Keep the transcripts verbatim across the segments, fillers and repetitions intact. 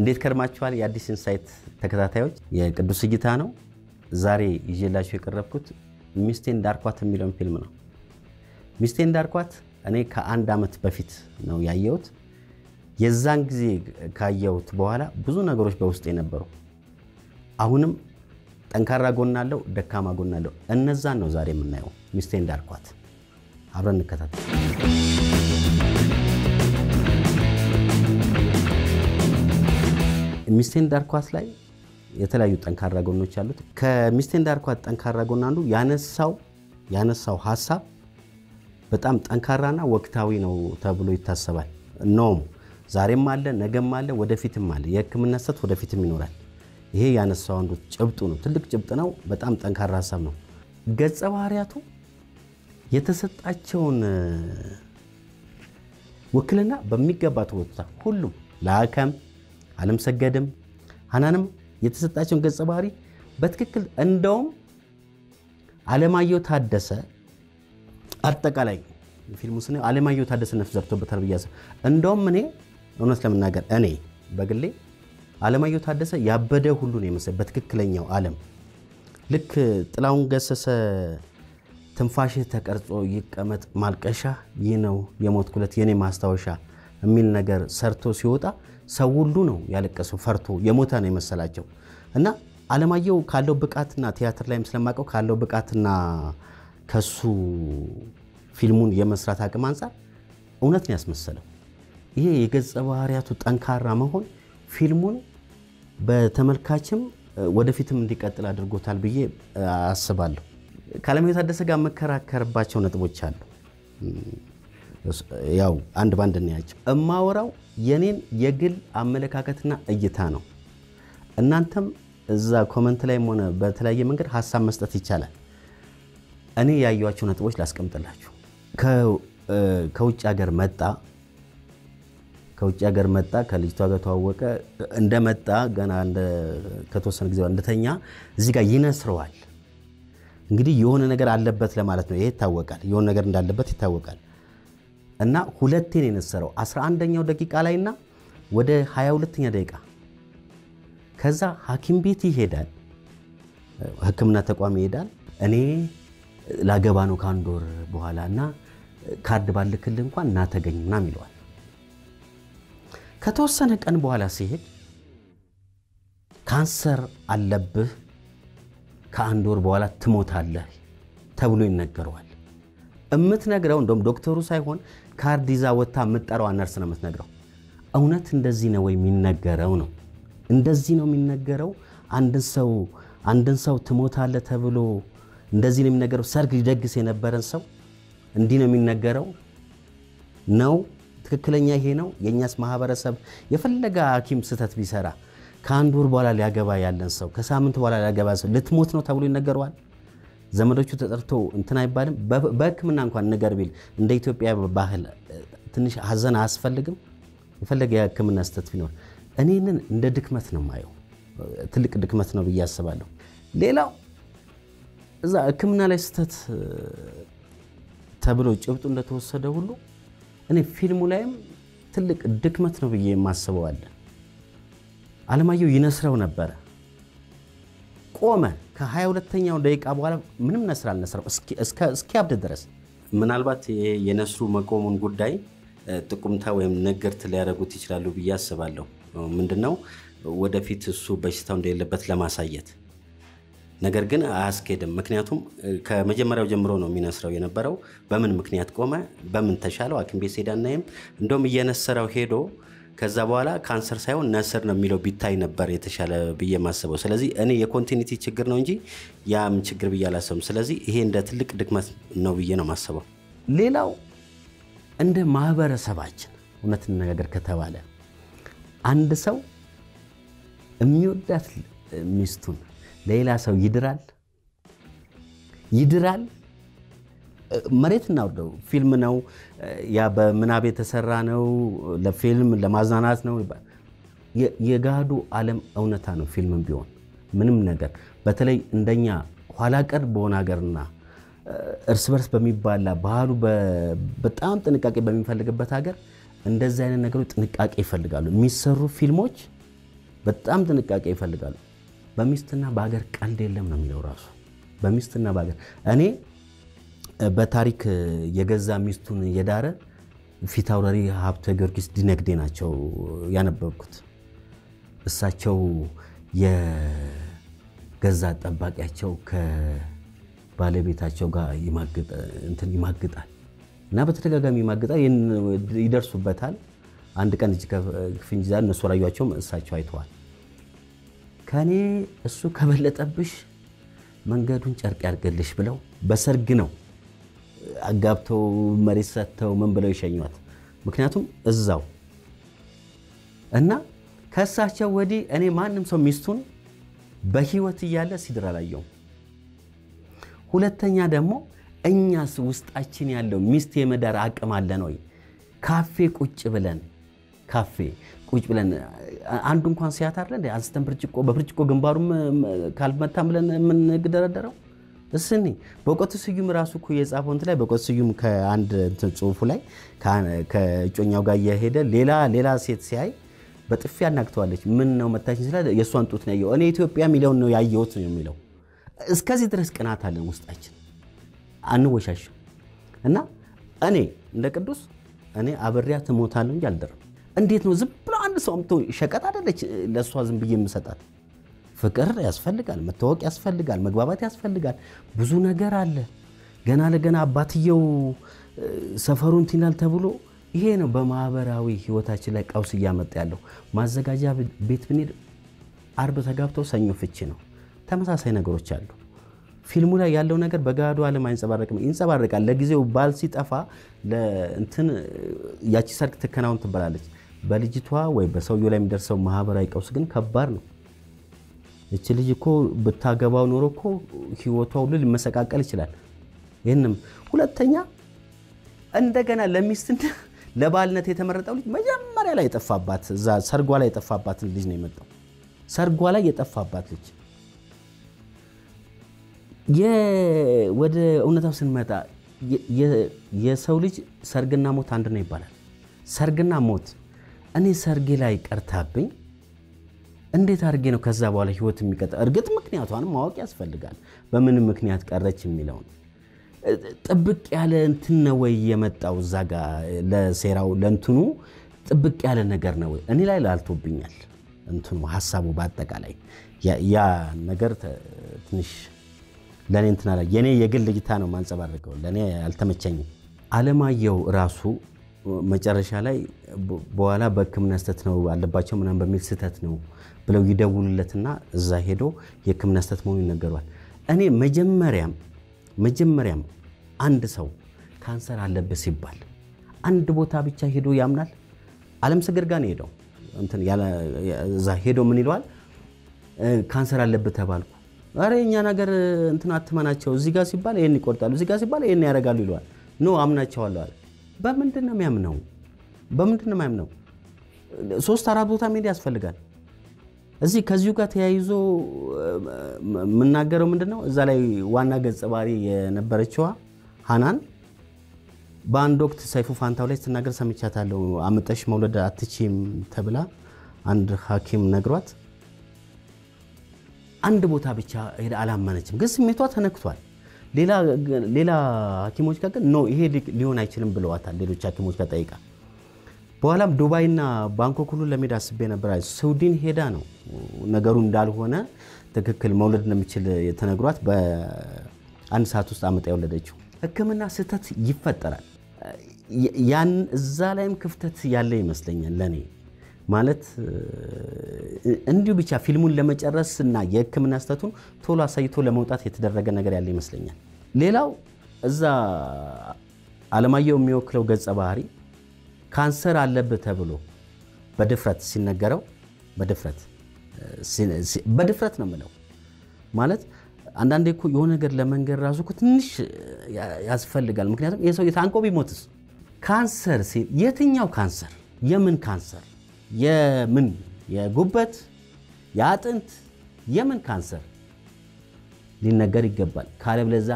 እንዴት ከርማችኋል የአዲስ ኢንሳይት ተከታታዮች የቅዱስ ጌታ ነው ዛሬ ይዤላችሁ የቀረብኩት ሚስቴን ዳርኳት የሚለውን ፊልም ነው ሚስቴን ዳርኳት እኔ ከአንድ አመት በፊት ነው ያየሁት የዛን ጊዜ ካየሁት በኋላ ብዙ ነገሮች በውስጤ ነበሩ አሁንም ጠንካራ ጎናለው ደካማ ጎናለው እነዛን ነው ዛሬ የምናየው ሚስቴን ዳርኳት አብረን እንከታተል ሚስቴን ዳርኳት ላይ የተለያዩ ጠንካራ ጎኖች አሉት ከሚስቴን ዳርኳት ጠንካራ ጎን አንዱ ያነሳው ያነሳው ሐሳብ በጣም ጠንካራና ወክታዊ ነው ተብሎ ይታሰባል ኖም ዛሬም አለ ነገም አለ ወደፊትም አለ የህክምና ሰት ወደፊትም ይኖራል ይሄ ያነሳው አንዱ ጭብጡ ነው ትልቅ ጭብጥ ነው በጣም ጠንካራ ሐሳብ ነው ገጸ ባህሪያቱ የተሰጣቸውን ወክልና በሚገባ ተወጣ ሁሉ ላከም ዓለም ሰገደም ሐናንም የተሰጣቸው ገጸ ባህሪ በትክክል እንደውም ዓለማየሁ ታደሰ አጠቃላይ ፊልሙ ስነ ዓለማየሁ ታደሰ ነፍስ ዘርቶበታል በያዘ እንደውም እኔ እውነት ለምናገር እኔ በግሌ ዓለማየሁ ታደሰ ያበደ ሁሉ ነው መሰለ በትክክለኛው ዓለም ልክ ጥላውን ገሰሰ ተንፋሽ ተቀርጾ ይቀመጥ ማልቀሻ ይህ ነው የሞት ኩለት የኔ ማስተዋሻ የሚል ነገር ሰርቶ ሲወጣ ሰው ሁሉ ነው ያለቀሰው ፈርቶ የሞታ ነው መሰላቸው እና ዓለማየሁ ካለው በቃትና ቲያትር ላይም ስለማቀው ካለው በቃትና ከሱ ፊልሙን የመስራት አቅም አንፃር እውነት ነው ያስመሰለው ይሄ የገጸ ባህሪያቱ ጠንካራ መሆን ፊልሙን በተመልካችም ወደፊትም እንዲቀጥል አድርጎታል ብዬ አስባለሁ ካለመየት አደሰ ጋር መከራከርባቸው ነጥቦች አሉ ያው አንድ ባንድ ነው ያጭ እማወራው የኔን የግል አመለካከትና እይታ ነው እናንተም እዛ ኮሜንት ላይም ሆነ በተለያየ መንገድ ሐሳብ መስጠት ይቻላል እኔ ያያዩአችሁ ነጥቦች ላስቀምጥላችሁ ከውጭ ሀገር መጣ ከውጭ ሀገር መጣ ከልጅቷ ጋር ተዋወቀ እንደመጣ ገና እንደ ከተወሰነ ጊዜ እንደተኛ እዚህ ጋር ይነስረዋል እንግዲህ የሆነ ነገር አለበት ለማለት ነው ይሄ ታወቃል የሆነ ነገር እንዳለበት ይታወቃል እና ሁለቴ ነው የነሰረው አስራ አንደኛው ደቂቃ ላይና ወደ ሃያ ሁለተኛው ደቂቃ ከዛ ሐኪም ቤት ይሄዳል ህክምና ተቋም ይሄዳል እኔ ላገባ ነው ካንዶር በኋላና ካርድ ባልክል እንኳን እና ተገኝና ሚሏል ከተወሰነ ቀን በኋላ ሲሄድ ካንሰር አለብህ ካንዶር በኋላ ትሞታለህ ተብሎ ይነገረዋል እምትነግረው እንደም ዶክተሩ ሳይሆን ካርድ ይዛ ወጣ መጣራው አነርስ ነው የምትነግረው እውነት እንደዚህ ነው ወይ የሚነገረው ነው እንደዚህ ነው የሚነገረው አንድን ሰው አንድን ሰው ትሞታለህ ተብሎ እንደዚህ ነው የሚነገረው ሰርግ ይደግስ የነበረን ሰው እንዲህ ነው የሚነገረው ነው ትክክለኛ ይሄ ነው የኛስ ማህበረሰብ የፈለጋ ሐኪም ስተት ቢሰራ ካንዶር በኋላ ሊያገባ ያለን ሰው ከሳምንት በኋላ ሊያገባ ሰው ለትሞት ነው ተብሎ ይነገረዋል ዘመዶቹ ተጠርቶ እንትና ይባልም በህክምና እንኳን ነገር ቢል እንደ ኢትዮጵያ ባህል ትንሽ ሐዘን አስፈልግም ይፈልገ የህክምና ስተት ቢኖር እኔንን እንደ ድክመት ነው ማየው ትልቅ ድክመት ነው ብያስባለሁ ሌላው እዛ ህክምና ላይ ስተት ተብሎ ጭብጡ እንደተወሰደ ሁሉ እኔ ፊልሙ ላይም ትልቅ ድክመት ነው ብዬ ማስበው አለ ዓለማየሁ ይነስረው ነበር ቆመ ከ22ኛው ደቂቃ በኋላ ምንም ነስር አልነሰረው እስከ እስከ አብደ ድረስ ምናልባት የነስሩ መቆሙን ጉዳይ ጥቁምታ ወይም ነገር ተለያረጉት ይችላል ብያስባለሁ ምንድነው ወደፊት እሱ በሽታው እንደሌለበት ለማሳየት ነገር ግን አስከደም ምክንያቱም ከመጀመሪያው ጀምሮ ነው የሚነስረው የነበረው በምን ምክንያት ቆመ በምን ተሻለው አክም በሰዳናይም እንደም እየነሰረው ሄዶ ከዛ በኋላ ካንሰር ሳይሆን ነስር ነው የሚለው ቢታይ ነበር የተሻለ በየማሰበው ስለዚህ እኔ የኮንቲኒቲ ችግር ነው እንጂ ያም ችግር በያላሰም ስለዚህ ይሄ እንደ ትልቅ ድክመት ነው ብዬ ነው ማሰበው ሌላው እንደ ማህበረሰባችን እውነት ነገር ከተባለ አንድ ሰው የሚወዳት ሚስቱን ሌላ ሰው ይድራል ይድራል መሬት ነው ደው ፊልም ነው ያ በመናብ የተሰራ ነው ለፊልም ለማዝናናት ነው የጋዱ ዓለም እውነታ ነው ፊልም ቢሆን ምንም ነገር በተለይ እንደኛ ኋላ ቀር በሆነ ሀገርና እርስ በርስ በሚባላ ባህሉ በጣም ጥንቃቄ በሚፈልግበት ሀገር እንደዚህ አይነት ነገሮች ጥንቃቄ ይፈልጋሉ የሚሰሩ ፊልሞች በጣም ጥንቃቄ ይፈልጋል በሚስትና ባገር ቀልድ የለም ነው የሚለው ራሱ በሚስትና ባገር እኔ በታሪክ የገዛ ሚስቱን የዳረ ፊታውራሪ ሀብተ ጊዮርጊስ ዲነግዴ ናቸው ያነበብኩት እሳቸው የገዛ ጠባቂያቸው ከባለቤታቸው ጋር ይማግጥ እንትን ይማግጣል እና በተደጋጋሚ ይማግጣል ይደርሱበታል አንድ ቀን እጅ ከፍንጅ ዛን ነው ሶራዩአቸው እሳቸው አይተዋል ከኔ እሱ ከበለጠብሽ መንገዱን ጨርቅ ያርገልሽ ብለው በሰርግ ነው አጋብተው መሪሰተው ምን ብለው ይሸኙዋት ምክንያቱም እዛው እና ከሳቸው ወዲ እኔ ማንንም ሰው ሚስቱን በህይወት ይያለ ሲድራላየው ሁለተኛ ደግሞ እኛስ ውስጣችን ያለው ሚስት የመዳር አቅም አለ ነው ካፌ ቁጭ ብለን ካፌ ቁጭ ብለን አንዱ እንኳን ሲያት አይደል አንስተን ብርጭቆ በብርጭቆ ግንባሩም ካልመታም ብለን ምን ግደረደረው እስኒ በቆት ስዩም ራሱ እኮ የጻፈው እንት ላይ በቆት ስዩም ከአንድ ጽሁፉ ላይ ከጮኛው ጋር ያሄደ ሌላ ሌላ ሴት ሲያይ በጥፊ ያናክቷለች ምን ነው መታችን ስለ የሷን ጡት ነው ያየው እኔ ኢትዮጵያ ሚሊዮን ነው ያየውት ነው የሚለው እስከዚህ ድረስ ቀናት አለን ውስጣችን አንወሻሽ እና እኔ እንደ ቅዱስ እኔ አብሪያት ሞታለሁ ያልደረ እንዴት ነው ዝም ብሎ አንድ ሰው አምጥቶ ሸቀጥ አይደለች ለሷ ዝም ብዬም ሰጣት ፍቅር ያስፈልጋል መተዋወቅ ያስፈልጋል መግባባት ያስፈልጋል ብዙ ነገር አለ ገና ለገና አባትየው ሰፈሩን ቲናል ተብሎ ይሄ ነው በማህበራዊ ህይወታችን ላይ ቀውስ ያመጣ ያለው ማዘጋጃ ቤት ብንሄድ አርብ ተጋብተው ሰኞ ፍቺ ነው ተመሳሳይ ነገሮች አሉ ፊልሙ ላይ ያለው ነገር በጋዱ ዓለም አይንጸባረቅም ይንጸባረቃል ለጊዜው ባል ሲጠፋ ለእንትን ያቺ ሰርክ ተከናውን ትበላለች በልጅቷ ወይ በሰውዩ ላይ የሚደርሰው ማህበራዊ ቀውስ ግን ከባድ ነው እቺ ልጅ እኮ በታገባው ኖሮ እኮ ህይወቷ ሁሉ ሊመሰቃቀል ይችላል ይሄንም ሁለተኛ እንደገና ለሚስትና ለባልነት የተመረጠው ልጅ መጀመሪያ ላይ ተፋባት እዛ ሰርጓ ላይ ተፋባት ልጅ ነው የመጣው ሰርጓ ላይ የተፋባት ልጅ የወደ እውነታው ስንመጣ የሰው ልጅ ሰርግና ሞት አንድ ነው ይባላል ሰርግና ሞት እኔ ሰርጌ ላይ ቀርታብኝ እንዴት አርጌ ነው ከዛ በኋላ ህይወት የሚቀጣ እርግጥ ምክንያቷን ማወቅ ያስፈልጋል በምን ምክንያት ቀረች የሚለው ጥብቅ ያለ እንትን ነው የመጣው እዛ ጋር ለሴራው ለእንትኑ ጥብቅ ያለ ነገር ነው እኔ ላይ ላልቶብኛል እንትኑ ሐሳቡ በአጠቃላይ ያ ነገር ትንሽ ለኔ እንትና ላይ የኔ የግል ግታ ነው ማንጸባረቀው ለኔ አልተመቸኝም አለማየው ራሱ መጨረሻ ላይ በኋላ በክምናስተት ነው አለባቸው ምናን በሚል ስተት ነው ብለው ይደውሉለትና እዛ ሄዶ የክምናስተት መሆኑ ይነገራል እኔ መጀመሪያም መጀመሪያም አንድ ሰው ካንሰር አለበት ሲባል አንድ ቦታ ብቻ ሄዶ ያምናል ዓለም ስግርጋን ሄዶ እንትን ያለ እዛ ሄዶ ምን ይሏል ካንሰር አለበት ተባልኩ አረኛ ነገር እንትን አትመናቸው እዚህ ጋር ሲባል ይሄን ይቆርጣሉ እዚህ ጋር ሲባል ይሄን ያረጋሉ ይሏል ኖ አምናቸው አሏል በመንድነም ያምነው በመንድነም ያምነው ሶስት አራት ቦታ ሜዲ ያስፈልጋል እዚህ ከዚሁ ጋር ተያይዞ መናገረው ምንድነው እዛ ላይ ዋና ገጽባሪ የነበረችዋ ሃናን ባንድ ወቅት ሰይፉ ፋንታው ላይ ተናገር ሰምቻታለሁ አመጣሽ መውለድ አትቺም ተብላ አንድ ሐኪም ነግሯት አንድ ቦታ ብቻ ሄዳ አላመነችም ግን ስሜቷ ተነክቷል ሌላ ሌላ ሐኪሞች ጋር ግን ኖ ይሄ ሊሆን አይችልም ብለዋታል ሌሎች ሐኪሞች ጋር ጠይቃ በኋላም ዱባይና ባንኮክ ሁሉ ለሜዳ አስቤ ነበር ሳውዲን ሄዳ ነው ነገሩ እንዳልሆነ ትክክል መውለድ እንደሚችል የተነግሯት በአንድ ሰዓት ውስጥ አመጣ ያወለደችው ህክምና ስተት ይፈጠራል ያን እዛ ላይም ክፍተት ያለ ይመስለኛል ለኔ ማለት እንዲው ብቻ ፊልሙን ለመጨረስና የህክምና ስተቱን ቶሎ አሳይቶ ለመውጣት የተደረገ ነገር ያለ ይመስለኛል ሌላው እዛ አለማየው የሚወክለው ገጸ ባህሪ ካንሰር አለበት ተብሎ በድፍረት ሲነገረው በድፍረት በድፍረት ነው ማለት ማለት አንዳንዴ እኮ የሆነ ነገር ለመንገር ራሱ እኮ ትንሽ ያስፈልጋል ምክንያቱም የሰው የታንቆ ቢሞትስ ካንሰር ሲል የትኛው ካንሰር የምን ካንሰር የምን የጉበት ያጥንት የምን ካንሰር ሊነገር ይገባል ካለብለዛ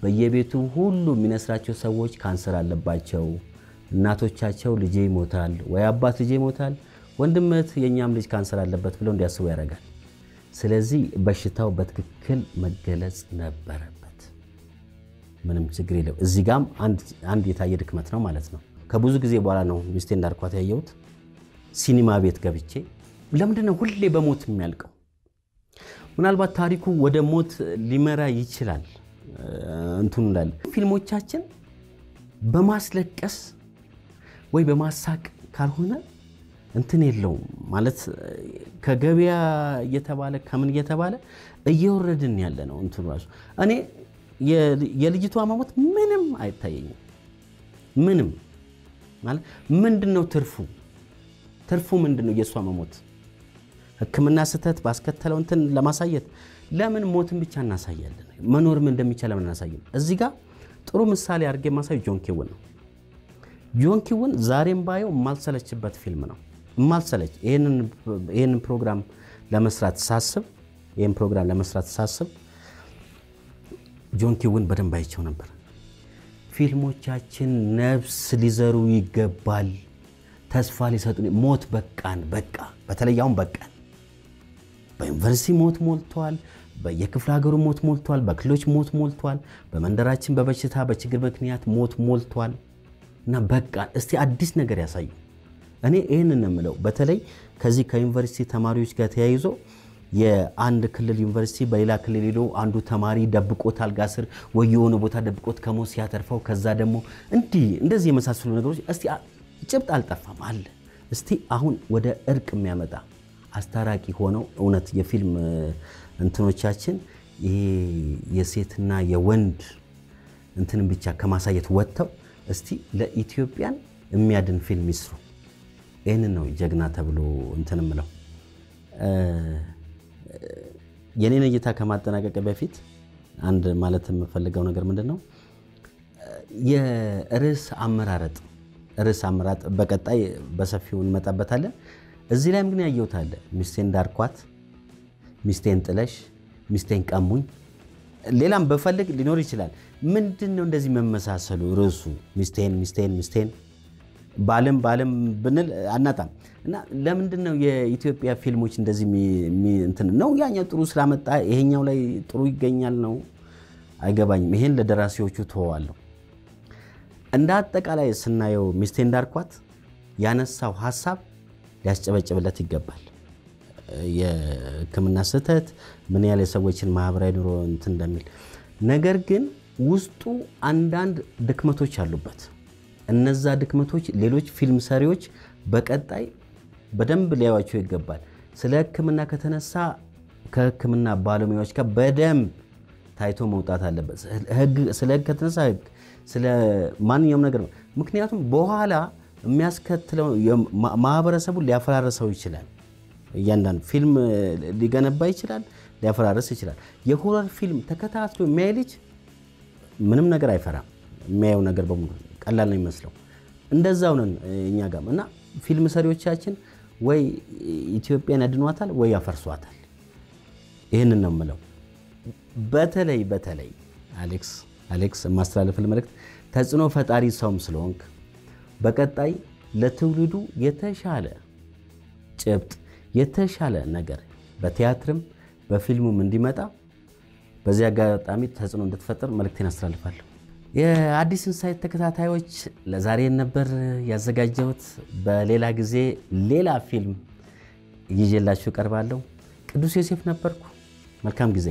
በየቤቱ ሁሉ ሚነስራቸው ሰዎች ካንሰር አለባቸው እናቶቻቸው ልጄ ይሞታል ወይ አባት ልጄ ይሞታል ወንድምት የኛም ልጅ ካንሰር አለበት ብሎ እንዲያስቡ ያረጋል ስለዚህ በሽታው በትክክል መገለጽ ነበረበት ምንም ችግር የለው እዚህ ጋም አንድ አንድ የታየ ድክመት ነው ማለት ነው ከብዙ ጊዜ በኋላ ነው ሚስቴን ዳርኳት ያየሁት ሲኒማ ቤት ገብቼ ለምን ነው ሁሌ በሞት የሚያልቀው ምናልባት ታሪኩ ወደ ሞት ሊመራ ይችላል እንቱን እንዳል ፊልሞቻችን በማስለቀስ ወይ በማሳቅ ካልሆነ እንትን የለው ማለት ከገበያ የተባለ ከምን የተባለ እየወረድን ያለ ነው እንትን ራሱ እኔ የልጅቷ ማሞት ምንም አይታየኝ ምንም ማለት ምንድነው ትርፉ ትርፉ ምንድነው የሷ ማሞት ህክምና ስተት ባስከተለው እንትን ለማሳየት ለምን ሞትን ብቻ እናሳያለን መኖር ምን እንደሚቻል ለምን እናሳያለን እዚህ ጋር ጥሩ ምሳሌ አድርጌ ማሳይ ጆን ኪውን ነው ጆን ኪውን ዛሬም ባየው ማልሰለችበት ፊልም ነው ማልሰለች ይሄንን ይሄንን ፕሮግራም ለመስራት ሳስብ ይሄን ፕሮግራም ለመስራት ሳስብ ጆን ኪውን በደንብ አይቼው ነበር ፊልሞቻችን ነፍስ ሊዘሩ ይገባል ተስፋ ሊሰጡን ሞት በቃን በቃ በተለያየው በቃን በዩኒቨርሲቲ ሞት ሞልቷል በየክፍለ ሀገሩ ሞት ሞልቷል በክሎች ሞት ሞልቷል በመንደራችን በበሽታ በችግር ምክንያት ሞት ሞልቷል እና በቃ እስቲ አዲስ ነገር ያሳዩ እኔ ይሄንን እንምለው በተለይ ከዚህ ከዩኒቨርሲቲ ተማሪዎች ጋር ተያይዞ የአንድ ክልል ዩኒቨርሲቲ በሌላ ክልል ሄዶ አንዱ ተማሪ ደብቆታል ጋስር ወየሆነ ቦታ ደብቆት ከሞት ሲያተርፈው ከዛ ደሞ እንዲ እንደዚህ የመሳሰሉ ነገሮች እስቲ ጭብጥ አልጠፋም አለ እስቲ አሁን ወደ እርቅ የሚያመጣ አስተራቂ ሆነው እውነት የፊልም እንትኖቻችን ይሄ የሴትና የወንድ እንትንም ብቻ ከማሳየት ወጣው እስቲ ለኢትዮጵያን የሚያድን ፊልም ይስሩ እኔ ነው ጀግና ተብሎ እንትንም ነው የኔን እይታ ከማጠናቀቅ በፊት አንድ ማለት የምፈልገው ነገር ምንድነው የራስ አመራረጥ ራስ አመራረጥ በቀጣይ በሰፊው እንመጣበታለን እዚህ ላይ ምን ያየውታል ሚስቴን ዳርኳት ሚስቴን ጥለሽ ሚስቴን ቀሙኝ ሌላም በፈልግ ሊኖር ይችላል ምንድነው እንደዚህ መመሳሰሉ ራሱ ሚስቴን ሚስቴን ሚስቴን ባለም ባለም ብንል አናጣም እና ለምንድነው የኢትዮጵያ ፊልሞች እንደዚህ እንትን ነው ያኛው ጥሩ ስላመጣ ይሄኛው ላይ ጥሩ ይገኛል ነው አይገባኝም ይሄን ለደራሲዎቹ ተዋዋለው እንደ አጠቃላይ ስናየው ሚስቴን ዳርኳት ያነሳው ሐሳብ ያስጨበጨበለት ይገባል የክምና ስተት ምን ያለ ሰዎችን ማህበራዊ ኑሮ እንትን እንደሚል ነገር ግን ውስጡ አንድ አንድ ድክመቶች አሉበት እነዛ ድክመቶች ሌሎች ፊልም ሰሪዎች በቀጣይ በደንብ ሊያዩቸው ይገባል ስለክምና ከተነሳ ከክምና ባለሙያዎች ጋር በደም ታይቶ መውጣት አለበት ህግ ስለከተነሳ ህግ ስለማንኛውም ነገር ነው ምክንያቱም በኋላ የሚያስከትለው ማህበረሰቡ ሊያፈራረሰው ይችላል ያንዳን ፊልም ሊገነባ ይችላል ሊያፈራረስ ይችላል የሆረር ፊልም ተከታትሎ ማይልጅ ምንም ነገር አይፈራም የሚያየው ነገር በሙሉ ቀላል ነው ይመስለው እንደዛው ነን እኛ ጋር እና ፊልም ሰሪዎቻችን ወይ ኢትዮጵያን አድኗታል ወይ ያፈርሷታል ይሄን ነው የምለው በተለይ በተለይ አሌክስ አሌክስ ማስተላለፍ ለመልክት ተጽኖ ፈጣሪ ሰውም ስለሆንክ በቀጣይ ለትውልዱ የተሻለ ጭብጥ የተሻለ ነገር በቲያትርም በፊልሙም እንዲመጣ በዚያ ጋጣሚ ተጽኖ እንድትፈጠር መልእክቴን አስተላልፋለሁ የአዲስ ኢንሳይት ተከታታዮች ለዛሬ ነበር ያዘጋጀሁት በሌላ ጊዜ ሌላ ፊልም ይዤላችሁ ቀርባለሁ ቅዱስ ዮሴፍ ነበርኩ መልካም ጊዜ